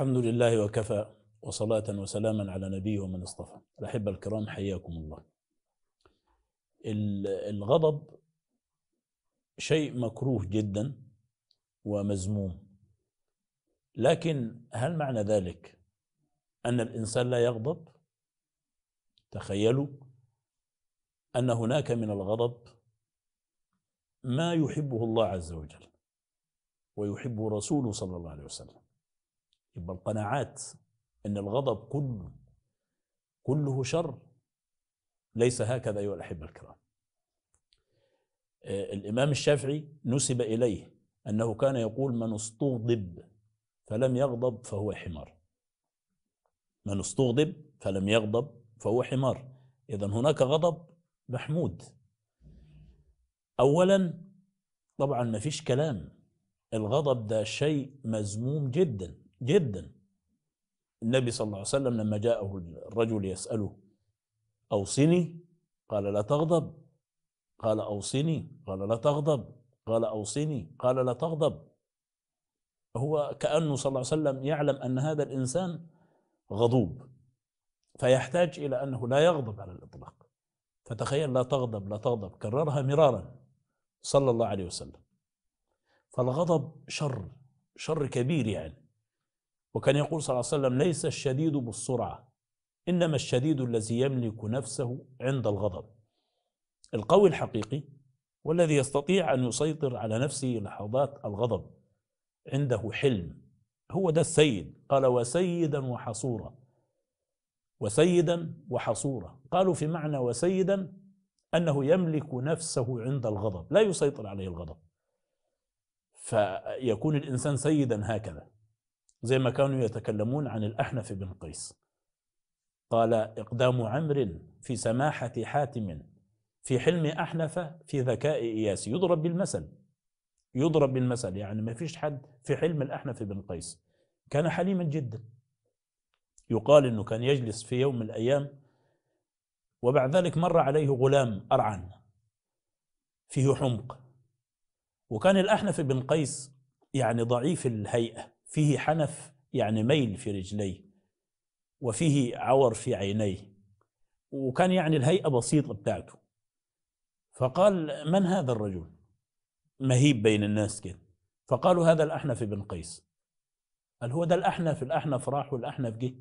الحمد لله وكفى، وصلاة وسلاما على نبيه ومن اصطفى. الأحبة الكرام، حياكم الله. الغضب شيء مكروه جدا ومذموم، لكن هل معنى ذلك أن الإنسان لا يغضب؟ تخيلوا أن هناك من الغضب ما يحبه الله عز وجل ويحبه رسوله صلى الله عليه وسلم. يبقى القناعات أن الغضب كله شر، ليس هكذا أيها الأحبة الكرام. الإمام الشافعي نسب إليه أنه كان يقول: من استغضب فلم يغضب فهو حمار. من استغضب فلم يغضب فهو حمار. إذن هناك غضب محمود. أولا طبعا ما فيش كلام، الغضب ده شيء مذموم جدا جدا. النبي صلى الله عليه وسلم لما جاءه الرجل يسأله: أوصني، قال: لا تغضب. قال: أوصني، قال: لا تغضب. قال: أوصني، قال: لا تغضب. هو كأنه صلى الله عليه وسلم يعلم أن هذا الإنسان غضوب، فيحتاج إلى أنه لا يغضب على الإطلاق. فتخيل: لا تغضب، لا تغضب، كررها مرارا صلى الله عليه وسلم. فالغضب شر، شر كبير يعني. وكان يقول صلى الله عليه وسلم: ليس الشديد بالسرعة، إنما الشديد الذي يملك نفسه عند الغضب. القوي الحقيقي والذي يستطيع أن يسيطر على نفسه لحظات الغضب، عنده حلم، هو ده السيد. قال: وسيدا وحصورا. وسيدا وحصورا، قالوا في معنى وسيدا أنه يملك نفسه عند الغضب، لا يسيطر عليه الغضب، فيكون الإنسان سيدا هكذا. زي ما كانوا يتكلمون عن الأحنف بن قيس، قال: إقدام عمرو في سماحة حاتم، في حلم أحنف، في ذكاء إياس. يضرب بالمثل، يضرب بالمثل، يعني ما فيش حد في حلم الأحنف بن قيس. كان حليما جدا، يقال أنه كان يجلس في يوم من الأيام، وبعد ذلك مر عليه غلام أرعن فيه حمق، وكان الأحنف بن قيس يعني ضعيف الهيئة، فيه حنف يعني ميل في رجليه، وفيه عور في عينيه، وكان يعني الهيئة بسيطة بتاعته. فقال: من هذا الرجل؟ مهيب بين الناس كده. فقالوا: هذا الأحنف بن قيس. قال: هو ده الأحنف؟ الأحنف راح والأحنف جه،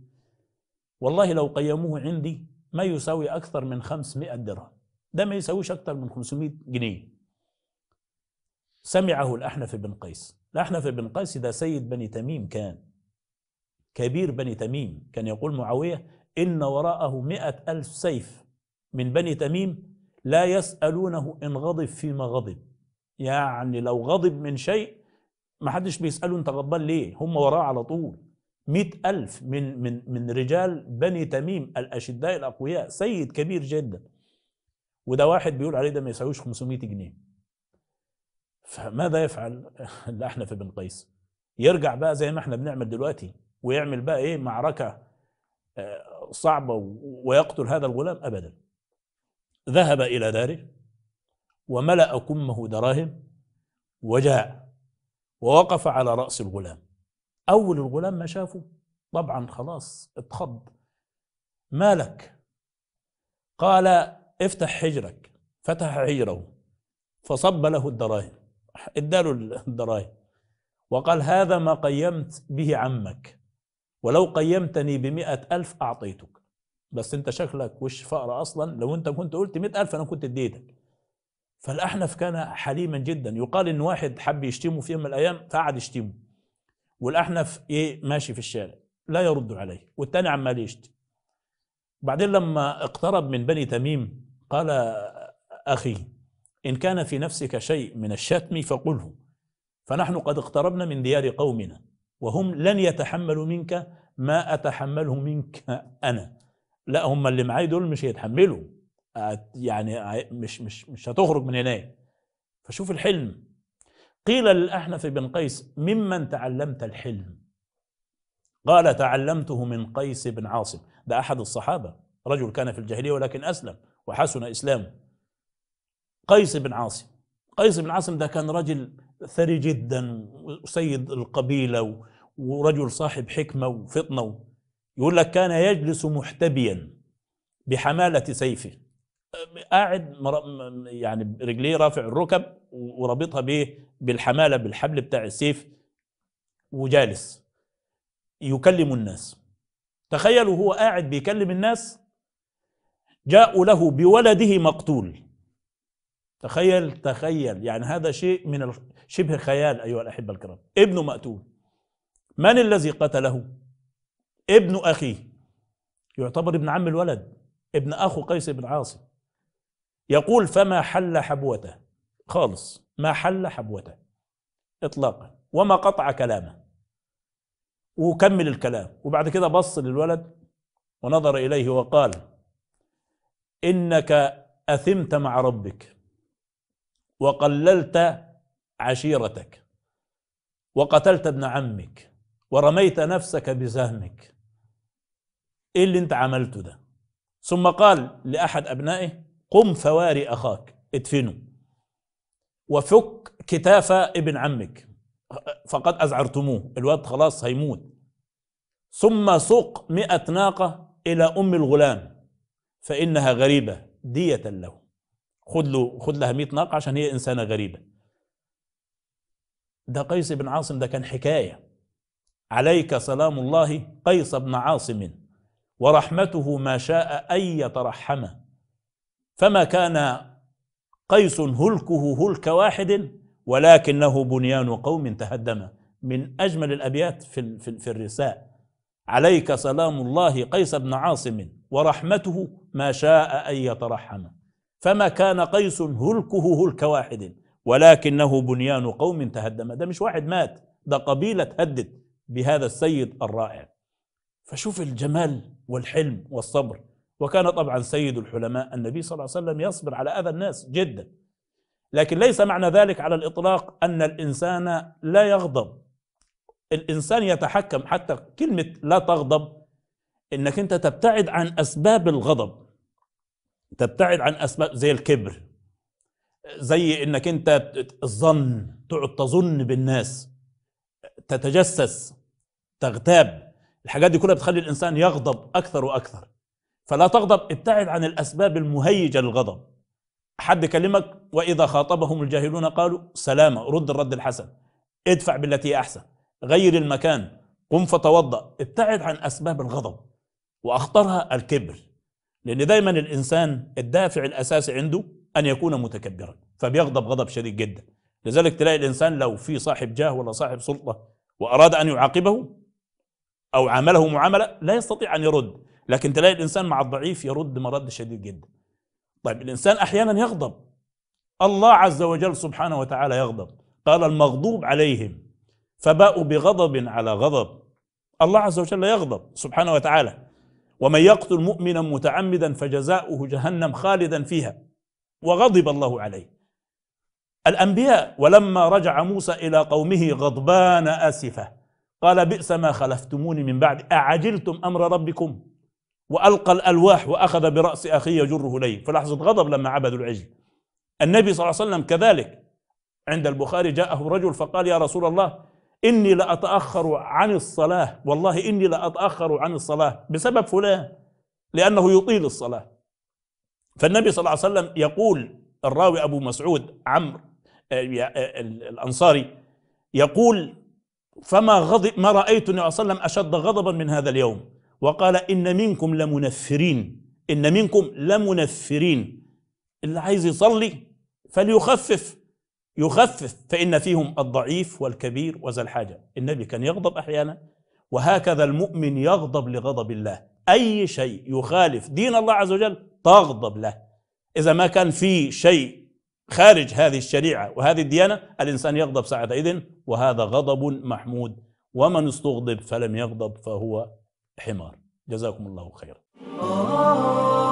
والله لو قيموه عندي ما يساوي أكثر من 500 درهم، ده ما يساويش أكثر من 500 جنيه. سمعه الأحنف بن قيس. الأحنف بن قيس ده سيد بني تميم، كان كبير بني تميم. كان يقول معاويه: إن وراءه 100,000 سيف من بني تميم لا يسألونه إن غضب فيما غضب. يعني لو غضب من شيء ما حدش بيسأله: أنت غضبان ليه؟ هم وراه على طول. 100,000 من رجال بني تميم الأشداء الأقوياء، سيد كبير جدا. وده واحد بيقول عليه ده ما يساويش 500 جنيه. فماذا يفعل الأحنف بن قيس؟ يرجع بقى زي ما احنا بنعمل دلوقتي، ويعمل بقى ايه، معركة صعبة، ويقتل هذا الغلام؟ أبدا. ذهب إلى داره وملأ كمه دراهم، وجاء ووقف على رأس الغلام. أول الغلام ما شافه طبعا خلاص اتخض: ما لك؟ قال: افتح حجرك. فتح حجره فصب له الدراهم، اداله الدراهم، وقال: هذا ما قيمت به عمك، ولو قيمتني ب100,000 أعطيتك، بس أنت شكلك وش فقر أصلا، لو أنت كنت قلت 100,000 أنا كنت اديتك. فالأحنف كان حليما جدا. يقال إن واحد حب يشتمه في يوم من الأيام، فقعد يشتمه، والأحنف إيه ماشي في الشارع لا يرد عليه، والتاني عمال يشتم. بعدين لما اقترب من بني تميم قال: أخي، إن كان في نفسك شيء من الشتم فقله، فنحن قد اقتربنا من ديار قومنا، وهم لن يتحملوا منك ما أتحمله منك أنا. لا، هم اللي معايا دول مش هيتحملوا، يعني مش هتخرج من هنا. فشوف الحلم. قيل للأحنف بن قيس: ممن تعلمت الحلم؟ قال: تعلمته من قيس بن عاصم. ده أحد الصحابة، رجل كان في الجاهلية ولكن أسلم وحسن إسلامه. قيس بن عاصم، قيس بن عاصم ده كان رجل ثري جدا، وسيد القبيلة، ورجل صاحب حكمة وفطنة، يقول لك كان يجلس محتبيا بحمالة سيفه، قاعد يعني رجليه رافع الركب ورابطها بايه؟ بالحمالة، بالحبل بتاع السيف، وجالس يكلم الناس. تخيلوا هو قاعد بيكلم الناس، جاءوا له بولده مقتول. تخيل يعني هذا شيء من شبه خيال أيها الأحبة الكرام. ابنه مقتول، من الذي قتله؟ ابن أخيه، يعتبر ابن عم الولد، ابن أخو قيس بن عاصم. يقول فما حل حبوته خالص، ما حل حبوته إطلاقا، وما قطع كلامه، وكمل الكلام. وبعد كده بص للولد ونظر إليه وقال إنك أثمت مع ربك وقللت عشيرتك وقتلت ابن عمك ورميت نفسك بسهمك، إيه اللي أنت عملته ده؟ ثم قال لأحد أبنائه قم فواري أخاك، ادفنه، وفك كتاف ابن عمك فقد أزعرتموه، الواد خلاص هيموت. ثم سوق 100 ناقة إلى أم الغلام فإنها غريبة دية له، خد لها 100 ناقة عشان هي إنسانة غريبة. ده قيس بن عاصم، ده كان حكاية. عليك سلام الله قيس بن عاصم ورحمته ما شاء أن يترحم، فما كان قيس هلكه هلك واحد ولكنه بنيان قوم تهدم. من أجمل الأبيات في الرساء. عليك سلام الله قيس بن عاصم ورحمته ما شاء أن يترحم، فما كان قيس هلكه هلك واحد ولكنه بنيان قوم تهدم. ده مش واحد مات، ده قبيلة تهدد بهذا السيد الرائع. فشوف الجمال والحلم والصبر. وكان طبعا سيد الحلماء النبي صلى الله عليه وسلم يصبر على أذى الناس جدا، لكن ليس معنى ذلك على الإطلاق أن الإنسان لا يغضب. الإنسان يتحكم. حتى كلمة لا تغضب إنك أنت تبتعد عن أسباب الغضب، تبتعد عن أسباب زي الكبر، زي إنك أنت الظن، تقعد تظن بالناس، تتجسس، تغتاب. الحاجات دي كلها بتخلي الإنسان يغضب أكثر وأكثر. فلا تغضب، ابتعد عن الأسباب المهيجة للغضب. حد كلمك وإذا خاطبهم الجاهلون قالوا سلامة، رد الرد الحسن، ادفع بالتي أحسن، غير المكان، قم فتوضأ. ابتعد عن أسباب الغضب، وأخطرها الكبر، لأن دايما الإنسان الدافع الأساسي عنده أن يكون متكبرا، فبيغضب غضب شديد جدا. لذلك تلاقي الإنسان لو في صاحب جاه ولا صاحب سلطة وأراد أن يعاقبه أو عامله معاملة لا يستطيع أن يرد، لكن تلاقي الإنسان مع الضعيف يرد مرد شديد جدا. طيب الإنسان أحيانا يغضب، الله عز وجل سبحانه وتعالى يغضب، قال المغضوب عليهم فباءوا بغضب على غضب. الله عز وجل يغضب سبحانه وتعالى. ومن يقتل مؤمنا متعمدا فجزاؤه جهنم خالدا فيها وغضب الله عليه. الأنبياء ولما رجع موسى إلى قومه غضبان آسفة قال بئس ما خلفتموني من بعد أعجلتم أمر ربكم، وألقى الألواح وأخذ برأس أخي يجره إليه. فلحظة غضب لما عبدوا العجل. النبي صلى الله عليه وسلم كذلك عند البخاري جاءه رجل فقال يا رسول الله إني لأتأخر عن الصلاة، والله إني لأتأخر عن الصلاة بسبب فلان، لأنه يطيل الصلاة. فالنبي صلى الله عليه وسلم يقول، الراوي أبو مسعود عمرو الأنصاري يقول فما غضب ما رأيت النبي صلى الله عليه وسلم أشد غضبا من هذا اليوم، وقال إن منكم لمنفرين، إن منكم لمنفرين. اللي عايز يصلي فليخفف، يخفف، فإن فيهم الضعيف والكبير وذا الحاجة. النبي كان يغضب أحيانا، وهكذا المؤمن يغضب لغضب الله. أي شيء يخالف دين الله عز وجل تغضب له. إذا ما كان في شيء خارج هذه الشريعة وهذه الديانة الإنسان يغضب ساعتئذ، وهذا غضب محمود. ومن استغضب فلم يغضب فهو حمار. جزاكم الله خيرا.